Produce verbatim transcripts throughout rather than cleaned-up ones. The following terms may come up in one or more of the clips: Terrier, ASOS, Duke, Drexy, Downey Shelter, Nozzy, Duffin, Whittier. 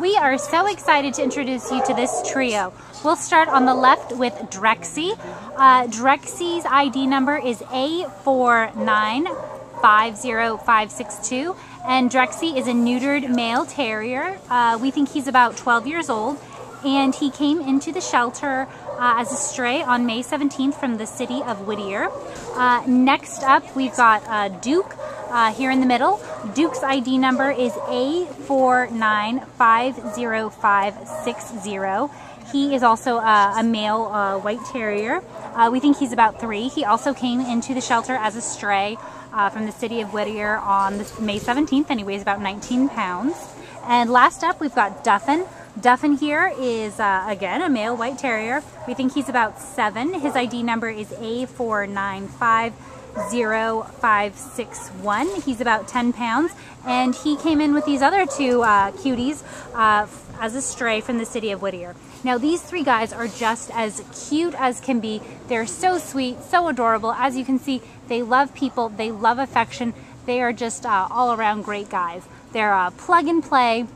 We are so excited to introduce you to this trio. We'll start on the left with Drexy. Uh, Drexy's I D number is A four nine five zero five six two, and Drexy is a neutered male terrier. Uh, we think he's about twelve years old, and he came into the shelter uh, as a stray on May seventeenth from the city of Whittier. Uh, next up, we've got uh, Duke uh, here in the middle. Duke's I D number is A four nine five zero five six zero. He is also uh, a male uh, white terrier. Uh, we think he's about three. He also came into the shelter as a stray uh, from the city of Whittier on this May seventeenth, and he weighs about nineteen pounds. And last up, we've got Duffin. Duffin here is, uh, again, a male white terrier. We think he's about seven. His I D number is A four nine five zero five six one. He's about ten pounds, and he came in with these other two uh, cuties uh, as a stray from the city of Whittier. Now, these three guys are just as cute as can be. They're so sweet, so adorable. As you can see, they love people, they love affection. They are just uh, all around great guys. They're uh, plug and play.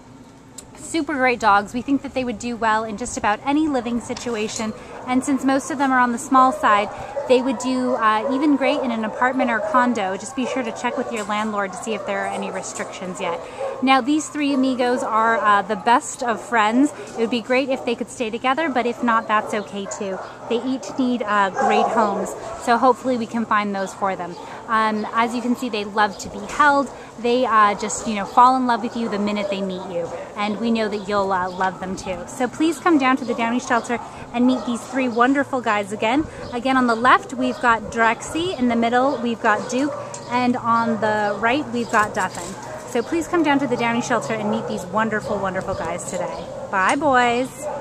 Super great dogs. We think that they would do well in just about any living situation, and since most of them are on the small side, they would do uh, even great in an apartment or condo. Just be sure to check with your landlord to see if there are any restrictions yet. Now, these three amigos are uh, the best of friends. It would be great if they could stay together, but if not, that's okay too. They each need uh, great homes, so hopefully we can find those for them. Um, as you can see, they love to be held. They uh, just, you know, fall in love with you the minute they meet you, and we know that you'll uh, love them too. So please come down to the Downey Shelter and meet these three wonderful guys again. Again, on the left, we've got Drexy. In the middle, we've got Duke. And on the right, we've got Duffin. So please come down to the Downey Shelter and meet these wonderful, wonderful guys today. Bye, boys.